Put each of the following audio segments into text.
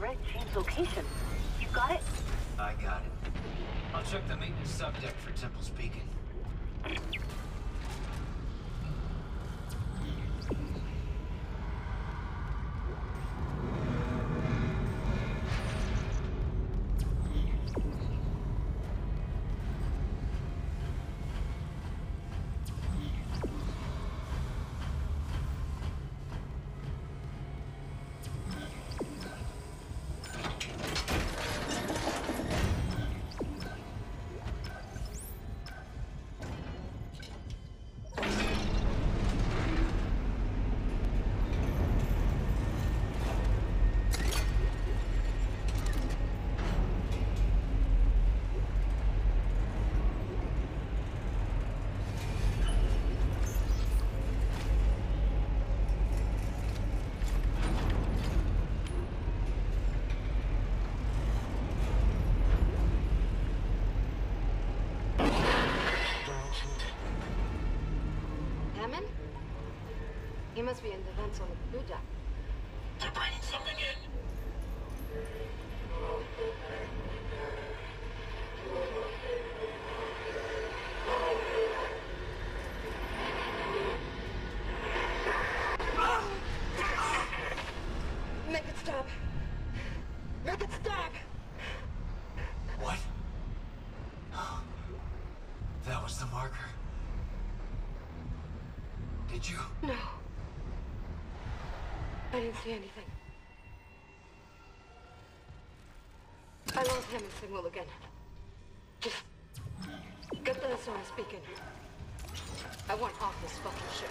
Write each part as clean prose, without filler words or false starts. red changed location. You got it? I got it. I'll check the maintenance subdeck for Temple's Beacon. He must be in the vents on the blue deck. They're bringing something in. Make it stop. Make it stop. What? That was the marker. Did you? No. I didn't see anything. I lost Hammond's signal again. Just get the SOS beacon. I want off this fucking ship.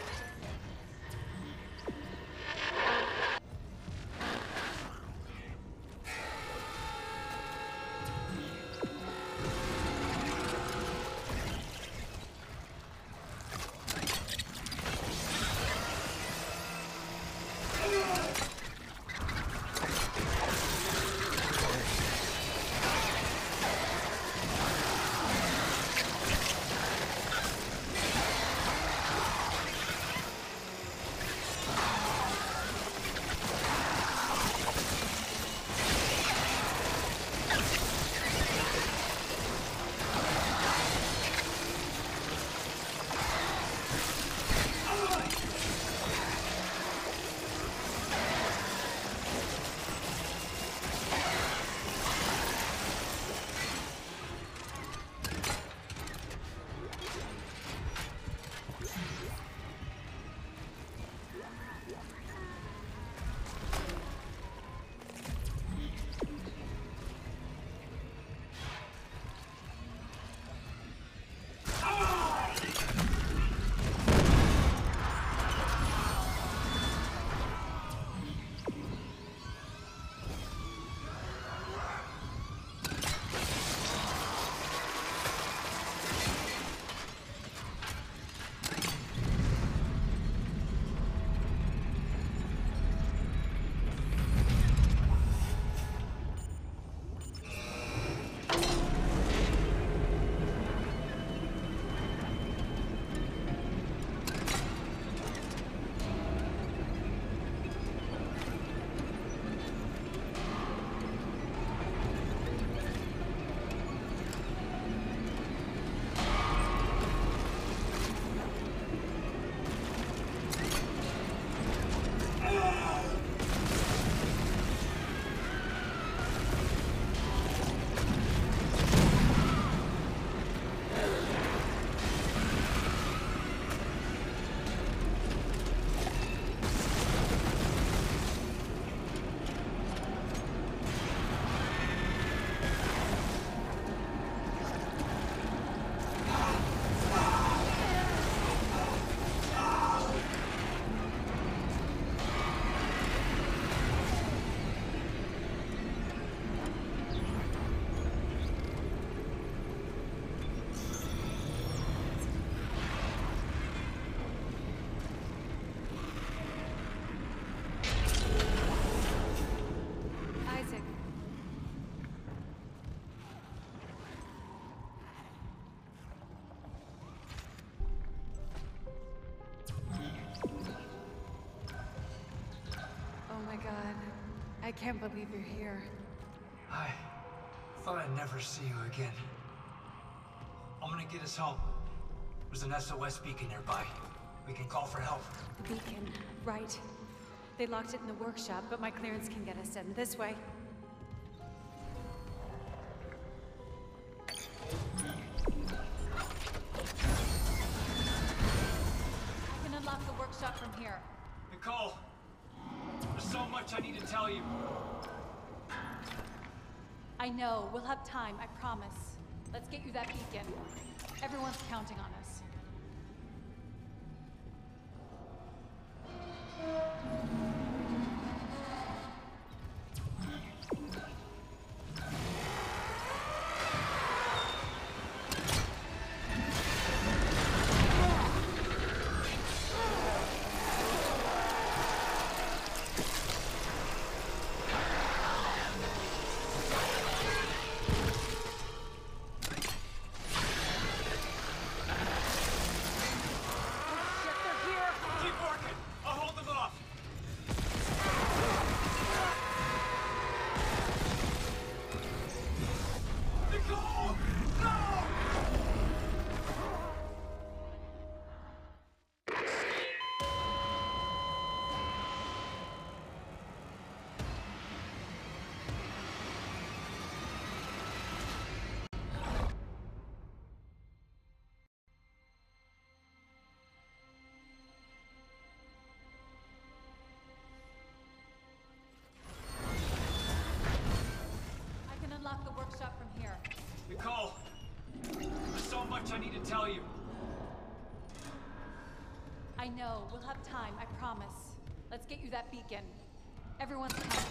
Oh my God. I can't believe you're here. I thought I'd never see you again. I'm gonna get us home. There's an SOS beacon nearby. We can call for help. The beacon, right. They locked it in the workshop, but my clearance can get us in. This way. I can unlock the workshop from here. Nicole! There's so much I need to tell you. I know. We'll have time, I promise. Let's get you that beacon. Everyone's counting on us. Nicole, there's so much I need to tell you. I know. We'll have time, I promise. Let's get you that beacon. Everyone's counting on us.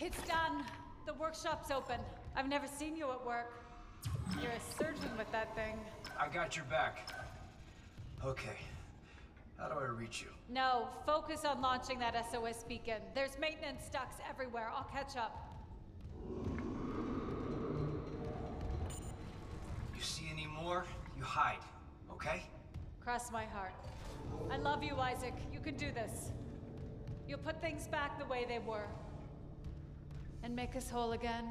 It's done. The workshop's open. I've never seen you at work. You're a surgeon with that thing. I got your back. Okay. How do I reach you? No, focus on launching that SOS beacon. There's maintenance ducts everywhere. I'll catch up. You see any more, you hide, okay? Cross my heart. I love you, Isaac. You can do this. You'll put things back the way they were. And make us whole again.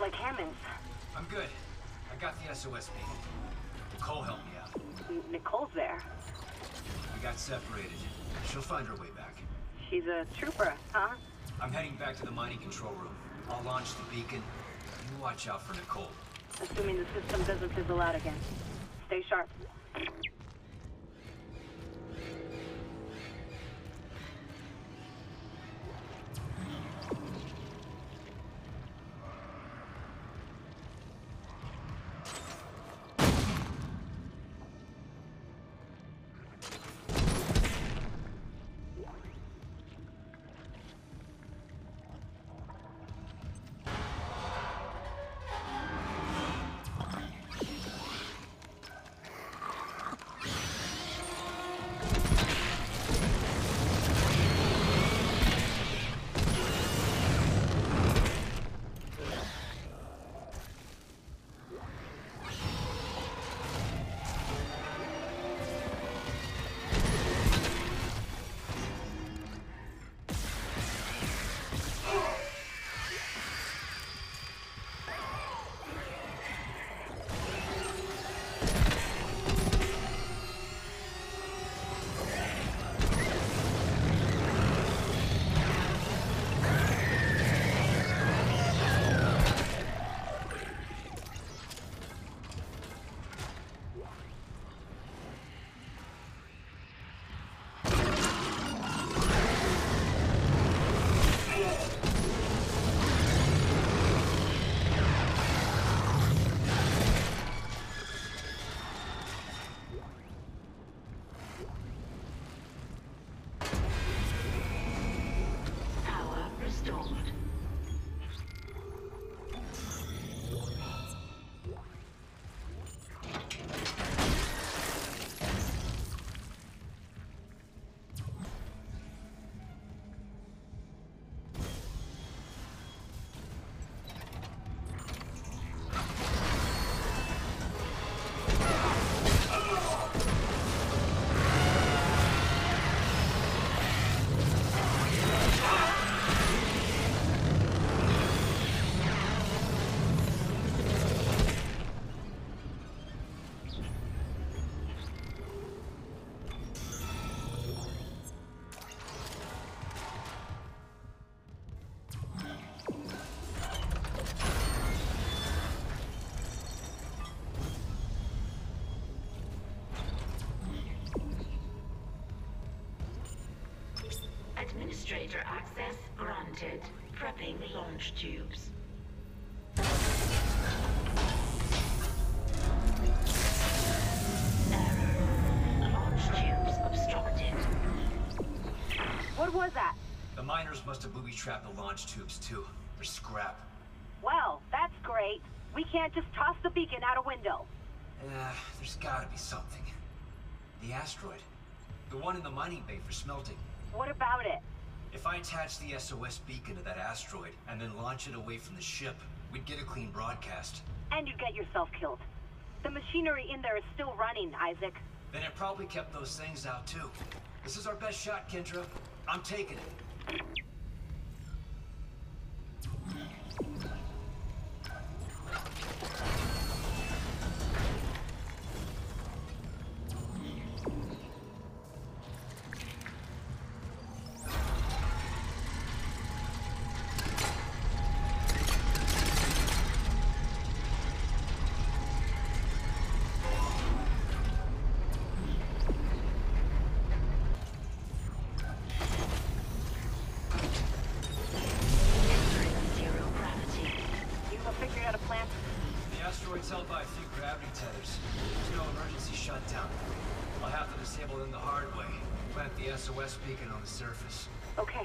Like Hammond's. I'm good. I got the SOS beacon. Nicole helped me out. Nicole's there. We got separated. She'll find her way back. She's a trooper, huh? I'm heading back to the mining control room. I'll launch the beacon. You watch out for Nicole. Assuming the system doesn't fizzle out again. Stay sharp. Demonstrator access granted. Prepping launch tubes. Error. Launch tubes obstructed. What was that? The miners must have booby-trapped the launch tubes, too. They're scrap. Well, that's great. We can't just toss the beacon out a window. There's gotta be something. The asteroid. The one in the mining bay for smelting. What about it? If I attach the SOS beacon to that asteroid and then launch it away from the ship, we'd get a clean broadcast. And you'd get yourself killed. The machinery in there is still running, Isaac. Then it probably kept those things out too. This is our best shot, Kendra. I'm taking it. SOS beacon on the surface. Okay.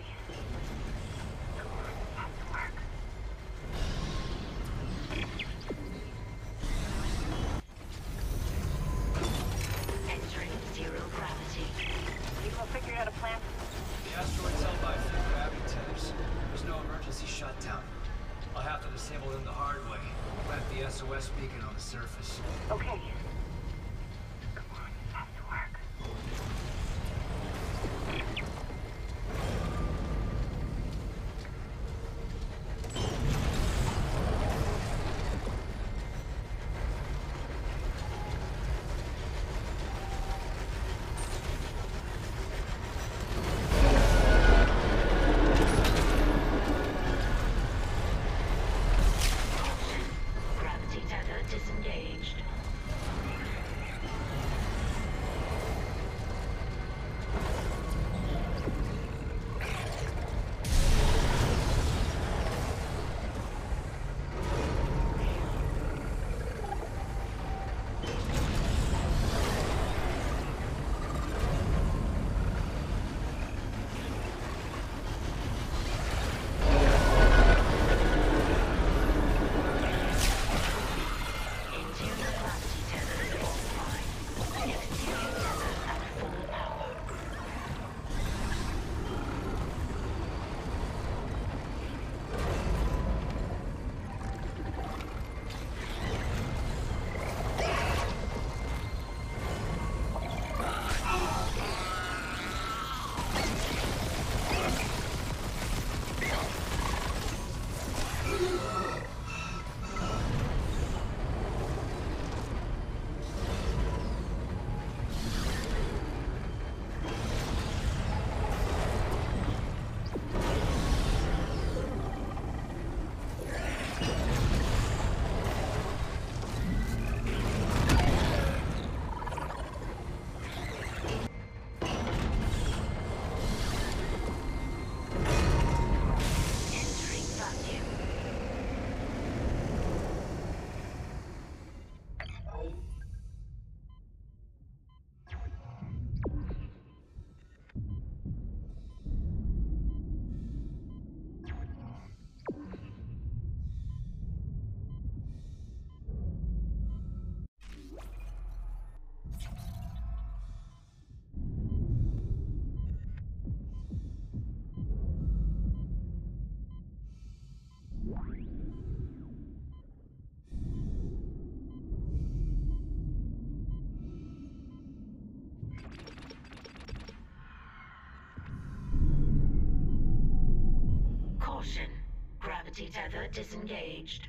Tether disengaged.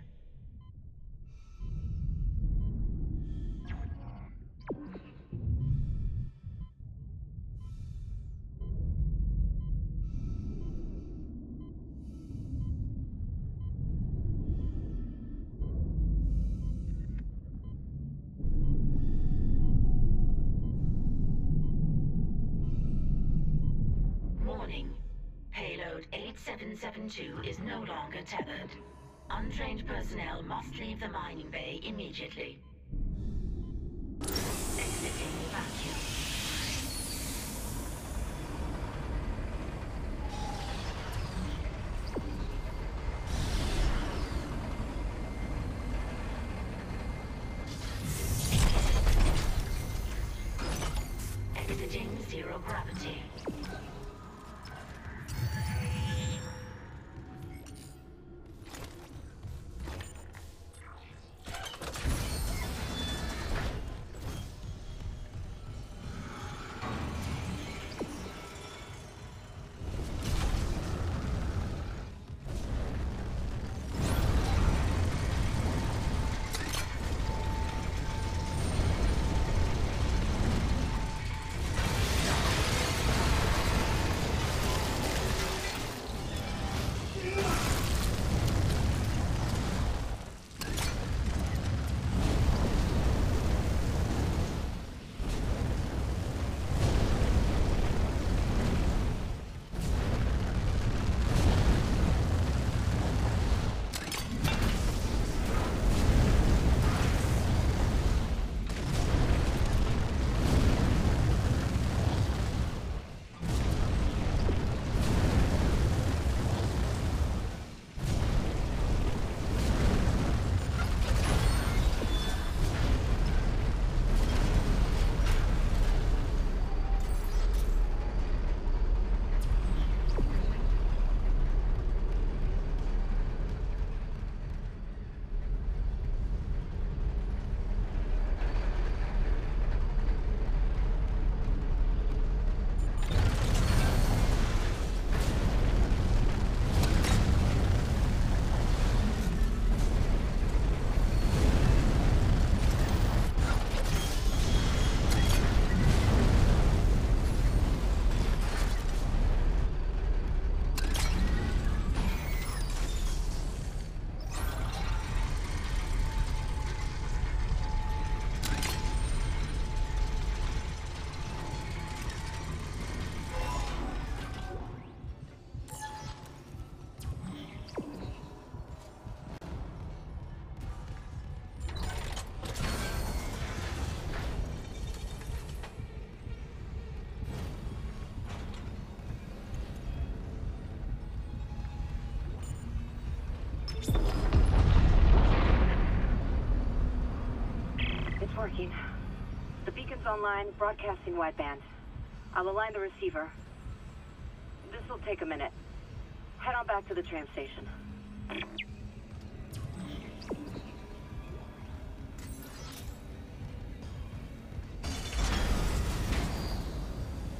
Warning. Pay 772 is no longer tethered. Untrained personnel must leave the mining bay immediately. Exiting vacuum. Exiting zero gravity. Working. The beacon's online, broadcasting wideband. I'll align the receiver. This will take a minute. Head on back to the tram station.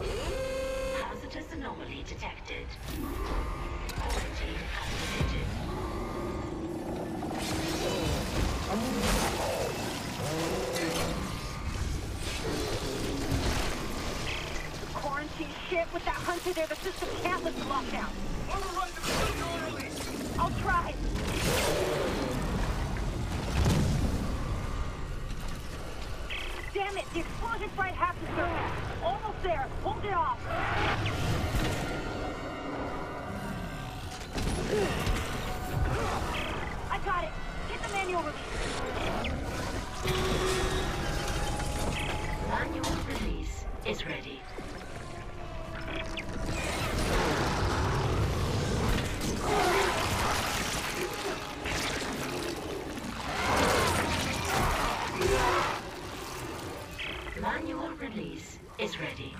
Hazardous anomaly detected. Origin activated. Shit, with that hunter there, the system can't lift the lockdown. Override the procedure release. I'll try. Damn it, the explosion fried half the circuit. Almost there. Hold it off. I got it. Get the manual release. Manual release is ready. Manual release is ready.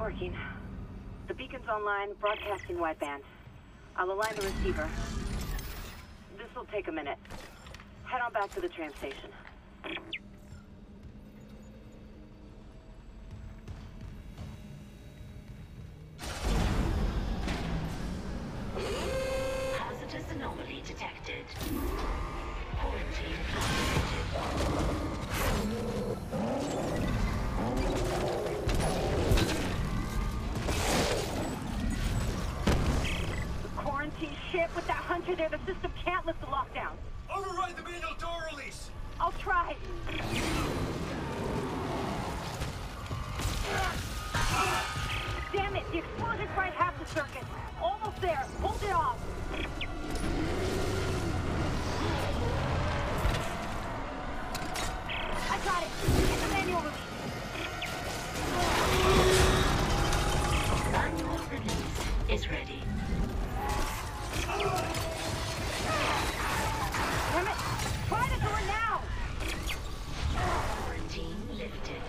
Working. The beacon's online, broadcasting wideband. I'll align the receiver. This will take a minute. Head on back to the tram station. The explosion's right half the circuit. Almost there. Hold it off. I got it. Get the manual release. Manual release is ready. Damn it. Try the door now. Quarantine lifted.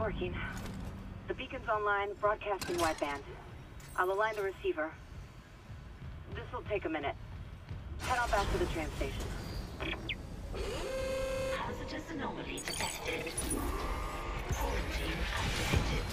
Working. The beacon's online, broadcasting wideband. I'll align the receiver. This will take a minute. Head on back to the tram station. Hazardous anomaly detected. Quarantine activated.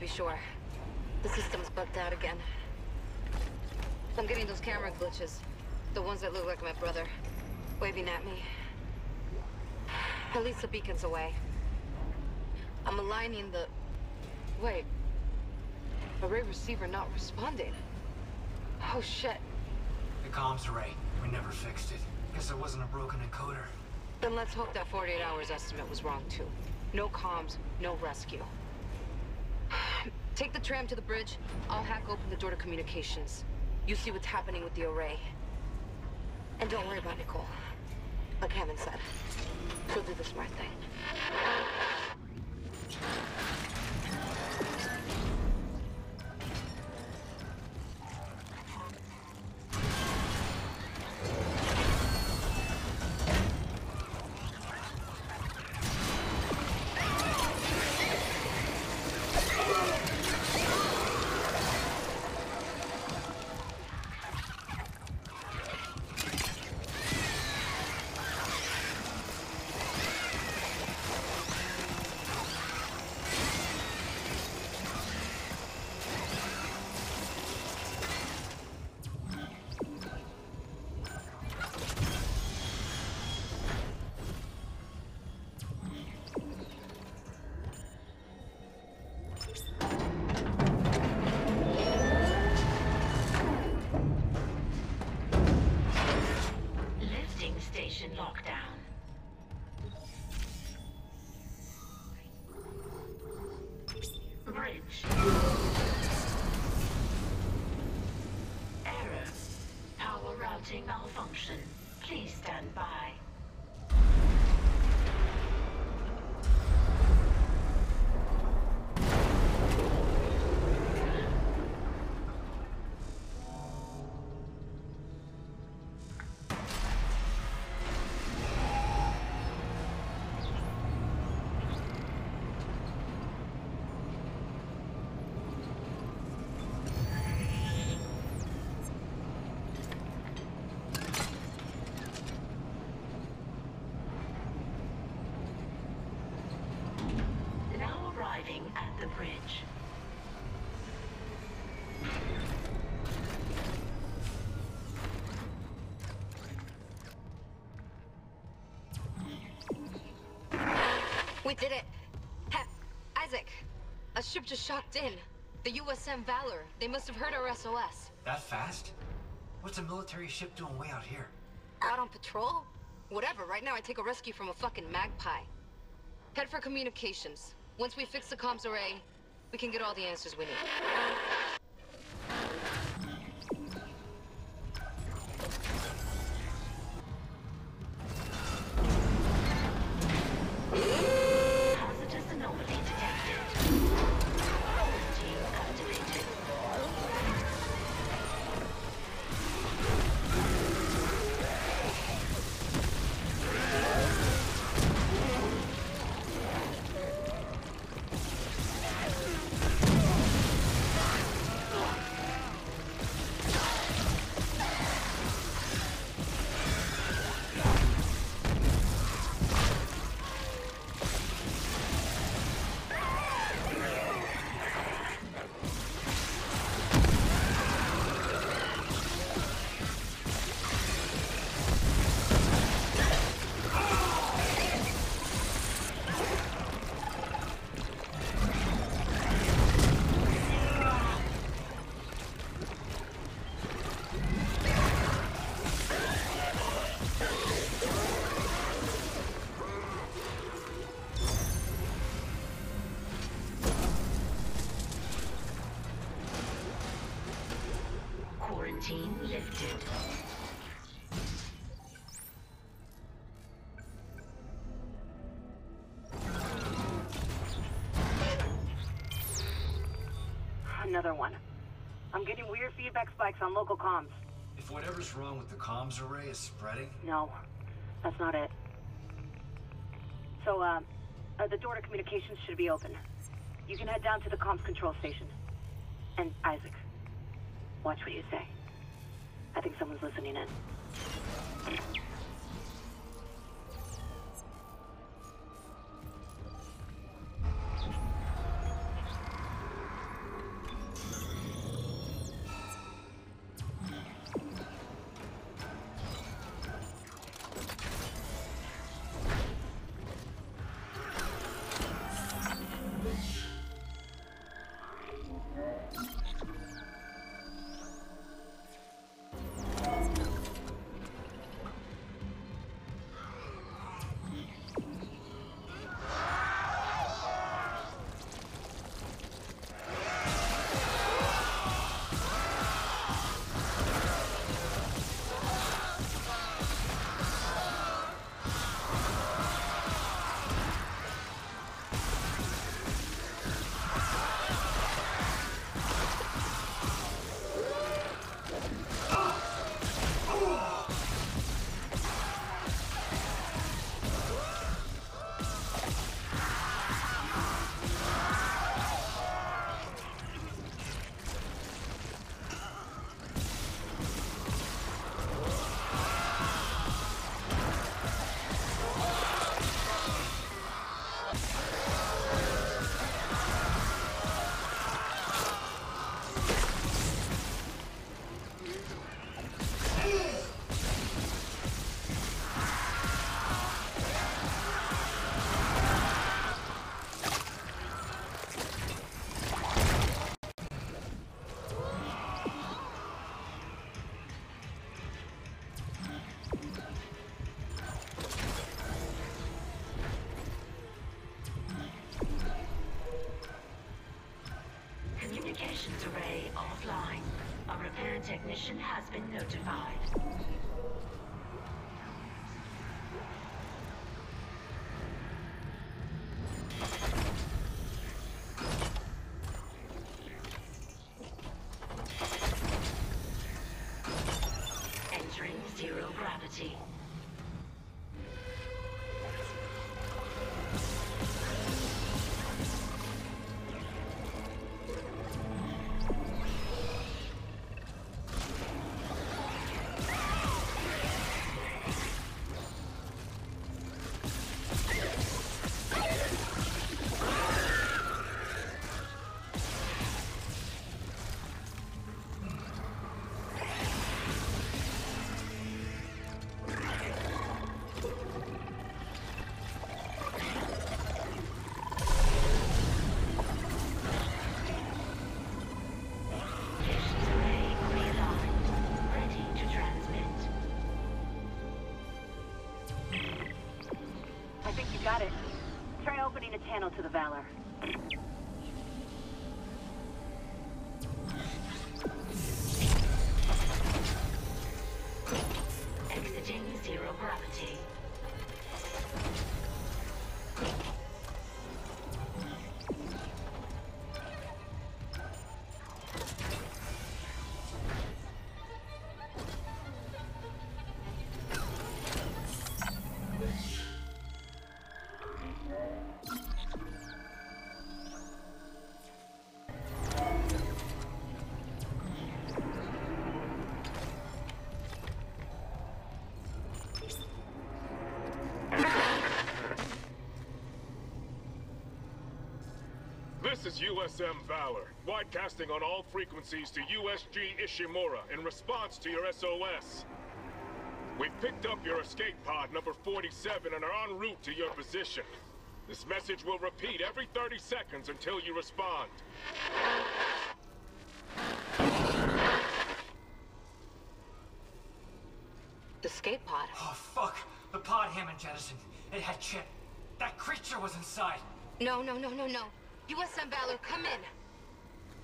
Be sure. The system's bugged out again. I'm getting those camera glitches. The ones that look like my brother, waving at me. At least the beacon's away. I'm aligning the... Wait. Array receiver not responding. Oh, shit. The comms array. We never fixed it. Guess it wasn't a broken encoder. Then let's hope that 48 hours estimate was wrong, too. No comms, no rescue. Take the tram to the bridge. I'll hack open the door to communications. You see what's happening with the array. And don't worry about Nicole. Like Hammond said, she'll do the smart thing. Station lockdown. Bridge. Error. Power routing malfunction. Please stand by. We did it! Hep, Isaac! A ship just shocked in. The USM Valor. They must have heard our SOS. That fast? What's a military ship doing way out here? Out on patrol? Whatever, right now I take a rescue from a fucking magpie. Head for communications. Once we fix the comms array, we can get all the answers we need. Another one. I'm getting weird feedback spikes on local comms. If whatever's wrong with the comms array is spreading? No, that's not it. So, the door to communications should be open. You can head down to the comms control station. And Isaac, watch what you say. I think someone's listening in. technician has been notified. Entering zero gravity. Got it. Try opening a channel to the Valor. Exiting zero gravity. This is USM Valor, broadcasting on all frequencies to USG Ishimura in response to your SOS. We've picked up your escape pod number 47 and are en route to your position. This message will repeat every 30 seconds until you respond. The escape pod? Oh, fuck! The pod Hammond jettisoned. It had Chip. That creature was inside. No. USM Valor, come in.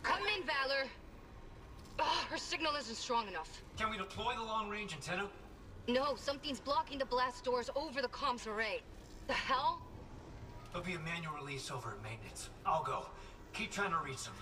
Come in, Valor. Oh, her signal isn't strong enough. Can we deploy the long-range antenna? No, something's blocking the blast doors over the comms array. The hell? There'll be a manual release over at maintenance. I'll go. Keep trying to reach them.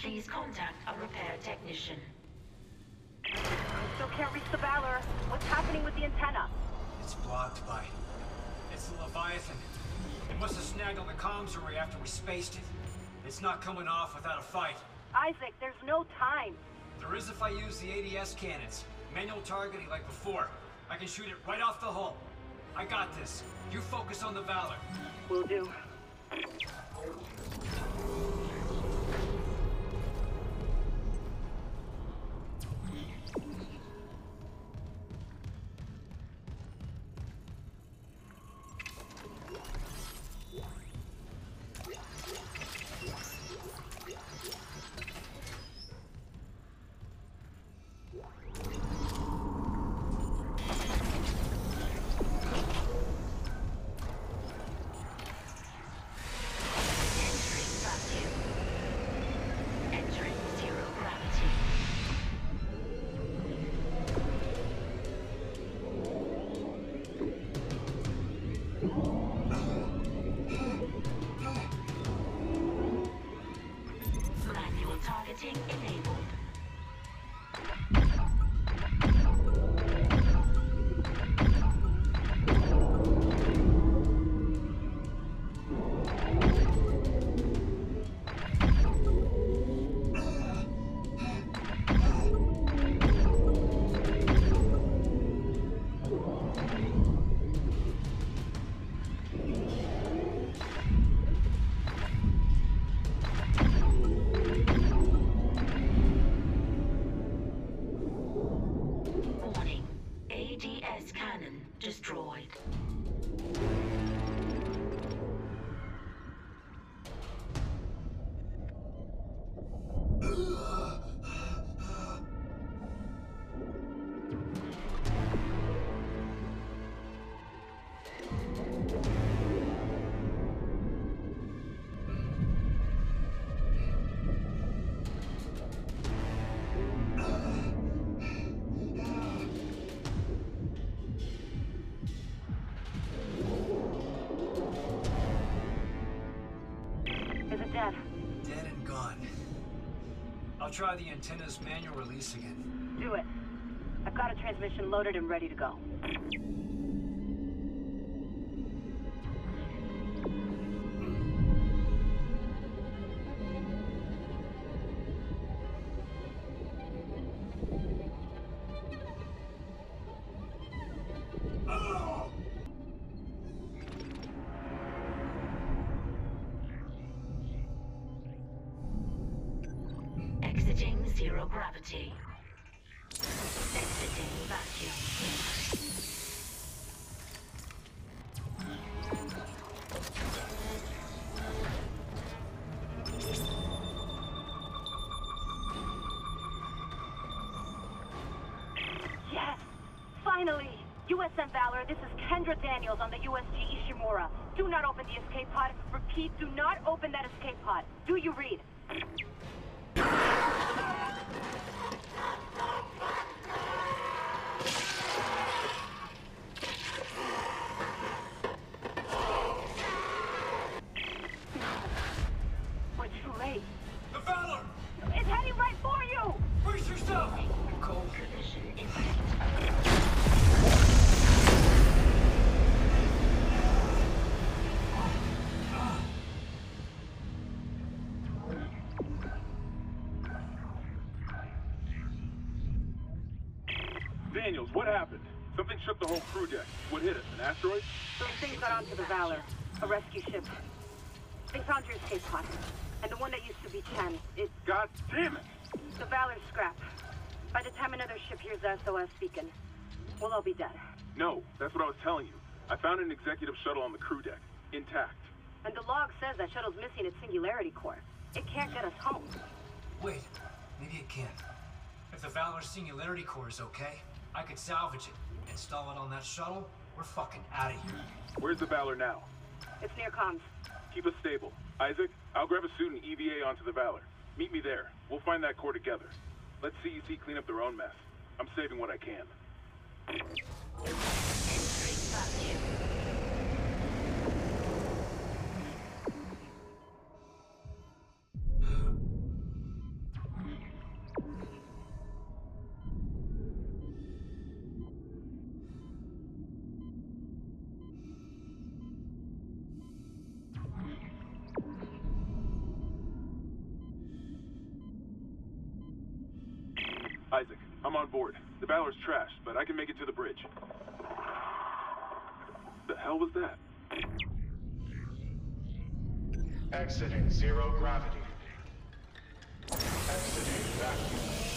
Please contact a repair technician. I still can't reach the Valor. What's happening with the antenna? It's blocked by... It's the Leviathan. It must have snagged on the comms array after we spaced it. It's not coming off without a fight. Isaac, there's no time. There is if I use the ADS cannons. Manual targeting like before. I can shoot it right off the hull. I got this. You focus on the Valor. Will do. I'll try the antenna's manual release again. Do it. I've got a transmission loaded and ready to go. Zero gravity. Exiting vacuum. Yes! Finally! USM Valor, this is Kendra Daniels on the USG Ishimura. Do not open the escape pod. Repeat, do not open that escape pod. Do you read? Daniels, what happened? Something shook the whole crew deck. What hit us? An asteroid? Those things got onto the Valor, a rescue ship. They found your escape pod, and the one that used to be 10. It... God damn it! The Valor's scrapped. By the time another ship hears the SOS beacon, we'll all be dead. No, that's what I was telling you. I found an executive shuttle on the crew deck, intact. And the log says that shuttle's missing its singularity core. It can't get us home. Wait, maybe it can. If the Valor's singularity core is okay, I could salvage it. Install it on that shuttle, we're fucking out of here. Where's the Valor now? It's near comms. Keep us stable. Isaac, I'll grab a suit and EVA onto the Valor. Meet me there. We'll find that core together. Let CEC clean up their own mess. I'm saving what I can. I'm on board. The Valor's trashed, but I can make it to the bridge. The hell was that? Exiting zero gravity. Exiting vacuum.